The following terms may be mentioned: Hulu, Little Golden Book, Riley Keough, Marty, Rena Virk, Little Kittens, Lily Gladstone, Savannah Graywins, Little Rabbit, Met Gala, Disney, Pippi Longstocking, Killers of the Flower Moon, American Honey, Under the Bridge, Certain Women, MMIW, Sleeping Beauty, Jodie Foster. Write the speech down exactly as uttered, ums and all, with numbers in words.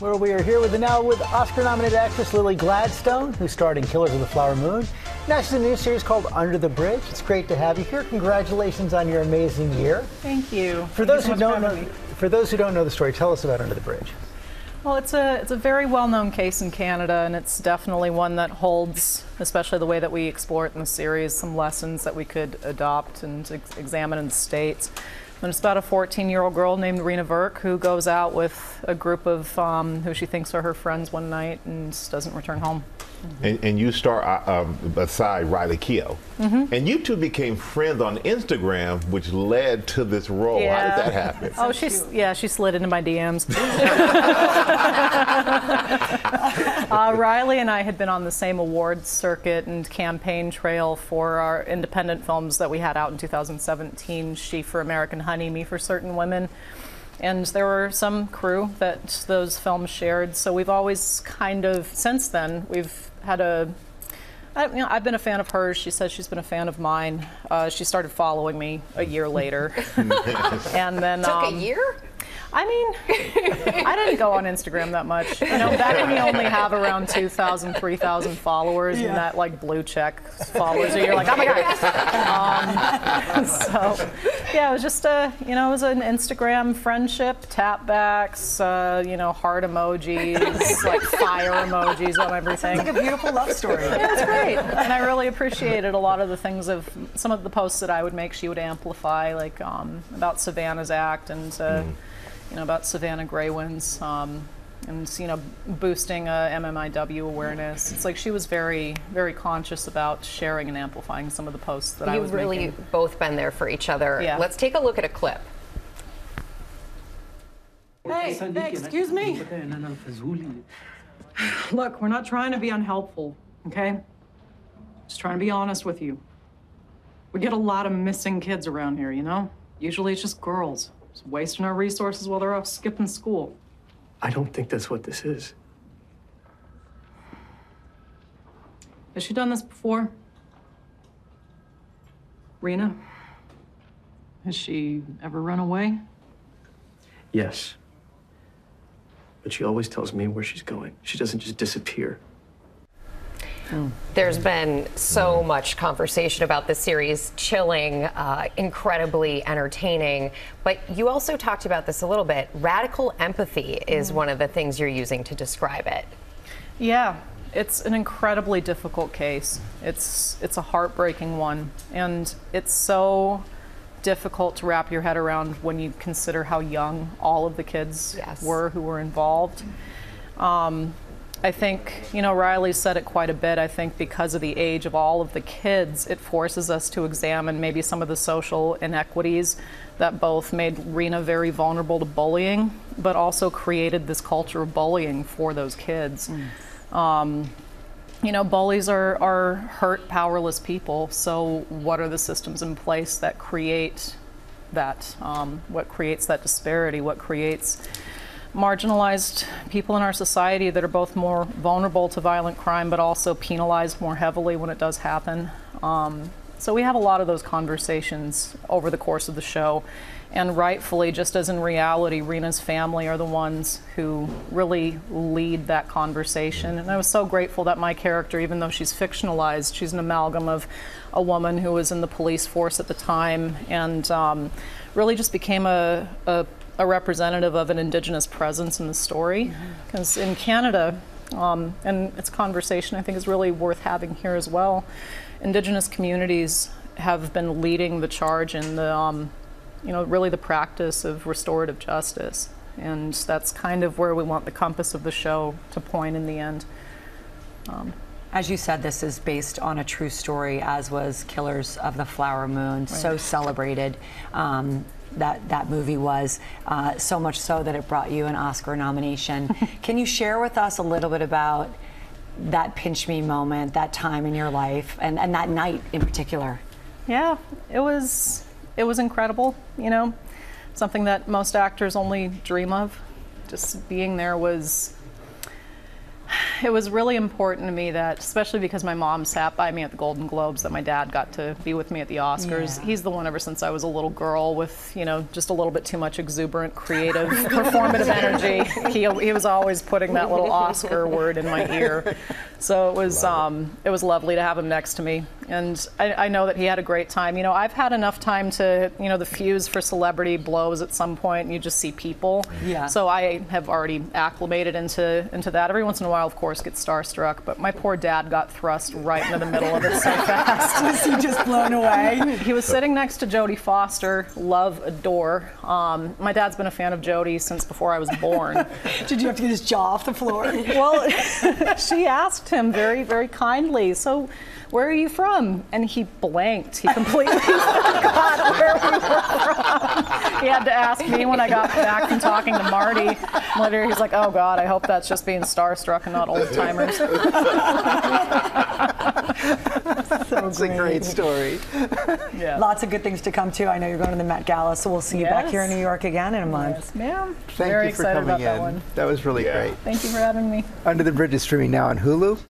where we are here with the now with Oscar-nominated actress Lily Gladstone, who starred in Killers of the Flower Moon. Now she's in a new series called Under the Bridge. It's great to have you here. Congratulations on your amazing year. Thank you. For Thank those you so who don't know, for those who don't know the story, tell us about Under the Bridge. Well, it's a it's a very well-known case in Canada, and it's definitely one that holds, especially the way that we explore it in the series, some lessons that we could adopt and ex examine in the States. And it's about a fourteen-year-old girl named Rena Virk who goes out with a group of um, who she thinks are her friends one night and just doesn't return home. Mm-hmm. and, and you star uh, um, beside Riley Keough, mm-hmm. and you two became friends on Instagram, which led to this role. Yeah. How did that happen? Oh, she's yeah, she slid into my D Ms. uh, Riley and I had been on the same awards circuit and campaign trail for our independent films that we had out in two thousand seventeen. She for American Honey, me for Certain Women. And there were some crew that those films shared, so we've always kind of, since then, we've had a, I, you know, I've been a fan of hers, she says she's been a fan of mine. Uh, she started following me a year later. And then- Took um, a year? I mean, I didn't go on Instagram that much. You know, back when you only have around two thousand, three thousand followers, yeah. and that like blue check followers, and you're like, oh my God. Um, so, yeah, it was just a, you know, it was an Instagram friendship, tap backs, uh, you know, heart emojis, like fire emojis on everything. It's like a beautiful love story. Yeah, it's great. And I really appreciated a lot of the things of, some of the posts that I would make, she would amplify, like um, about Savannah's act and, uh, mm. you know, about Savannah Graywins, um, and, you know, boosting uh, M M I W awareness. It's like she was very, very conscious about sharing and amplifying some of the posts that I was making. You've really both been there for each other. Yeah. Let's take a look at a clip. Hey, hey, excuse me. Look, we're not trying to be unhelpful, okay? Just trying to be honest with you. We get a lot of missing kids around here, you know? Usually it's just girls. Just wasting our resources while they're off skipping school. I don't think that's what this is. Has she done this before? Rena? Has she ever run away? Yes. But she always tells me where she's going. She doesn't just disappear. Mm. There's been so much conversation about this series, chilling, uh, incredibly entertaining, but you also talked about this a little bit. Radical empathy is mm. one of the things you're using to describe it. Yeah, it's an incredibly difficult case. It's, it's a heartbreaking one, and it's so difficult to wrap your head around when you consider how young all of the kids yes. were who were involved. Um, I think, you know, Riley said it quite a bit. I think because of the age of all of the kids, it forces us to examine maybe some of the social inequities that both made Rena very vulnerable to bullying, but also created this culture of bullying for those kids. Mm. Um, you know, bullies are, are hurt, powerless people, so what are the systems in place that create that? Um, what creates that disparity? What creates marginalized people in our society that are both more vulnerable to violent crime but also penalized more heavily when it does happen? Um, so we have a lot of those conversations over the course of the show, and rightfully, just as in reality, Rena's family are the ones who really lead that conversation. And I was so grateful that my character, even though she's fictionalized, she's an amalgam of a woman who was in the police force at the time and um, really just became a, a a representative of an Indigenous presence in the story. Because mm-hmm. in Canada, um, and it's a conversation I think is really worth having here as well, Indigenous communities have been leading the charge in the, um, you know, really the practice of restorative justice. And that's kind of where we want the compass of the show to point in the end. Um, As you said, this is based on a true story, as was Killers of the Flower Moon, right. so celebrated. Um, That, that movie was, uh, so much so that it brought you an Oscar nomination. Can you share with us a little bit about that pinch me moment, that time in your life, and, and that night in particular? Yeah, it was, it was incredible, you know, something that most actors only dream of. Just being there was, it was really important to me that, especially because my mom sat by me at the Golden Globes, that my dad got to be with me at the Oscars. Yeah. He's the one ever since I was a little girl with, you know, just a little bit too much exuberant, creative, performative energy. He, he was always putting that little Oscar word in my ear. So it was, um, it was lovely to have him next to me. And I, I know that he had a great time. You know, I've had enough time to, you know, the fuse for celebrity blows at some point, and you just see people. Yeah. So I have already acclimated into, into that. Every once in a while, of course, get starstruck, but my poor dad got thrust right into the middle of it so fast. Was he just blown away? He was sitting next to Jodie Foster, love, adore. Um, my dad's been a fan of Jodie since before I was born. Did you have to get his jaw off the floor? Well, she asked him very, very kindly, so where are you from? And he blanked. He completely forgot where we were from. He had to ask me when I got back from talking to Marty. Later, he's like, oh, God, I hope that's just being starstruck and not old-timers. That's a great story. Yeah. Lots of good things to come to. I know you're going to the Met Gala, so we'll see yes. you back here in New York again in a month. Yes, ma'am. Thank Very you for coming in. That, that was really yeah. great. Thank you for having me. Under the Bridge is streaming now on Hulu.